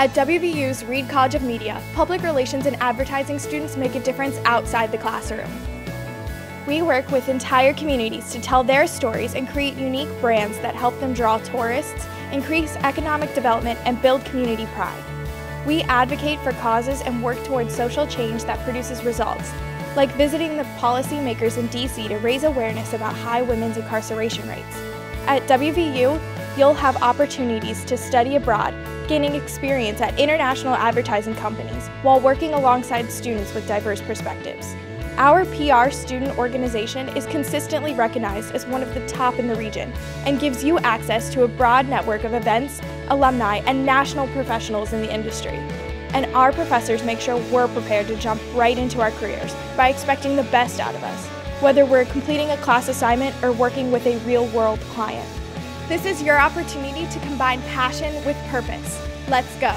At WVU's Reed College of Media, public relations and advertising students make a difference outside the classroom. We work with entire communities to tell their stories and create unique brands that help them draw tourists, increase economic development, and build community pride. We advocate for causes and work towards social change that produces results, like visiting the policymakers in DC to raise awareness about high women's incarceration rates. At WVU, you'll have opportunities to study abroad, gaining experience at international advertising companies while working alongside students with diverse perspectives. Our PR student organization is consistently recognized as one of the top in the region and gives you access to a broad network of events, alumni, and national professionals in the industry. And our professors make sure we're prepared to jump right into our careers by expecting the best out of us, whether we're completing a class assignment or working with a real-world client. This is your opportunity to combine passion with purpose. Let's go.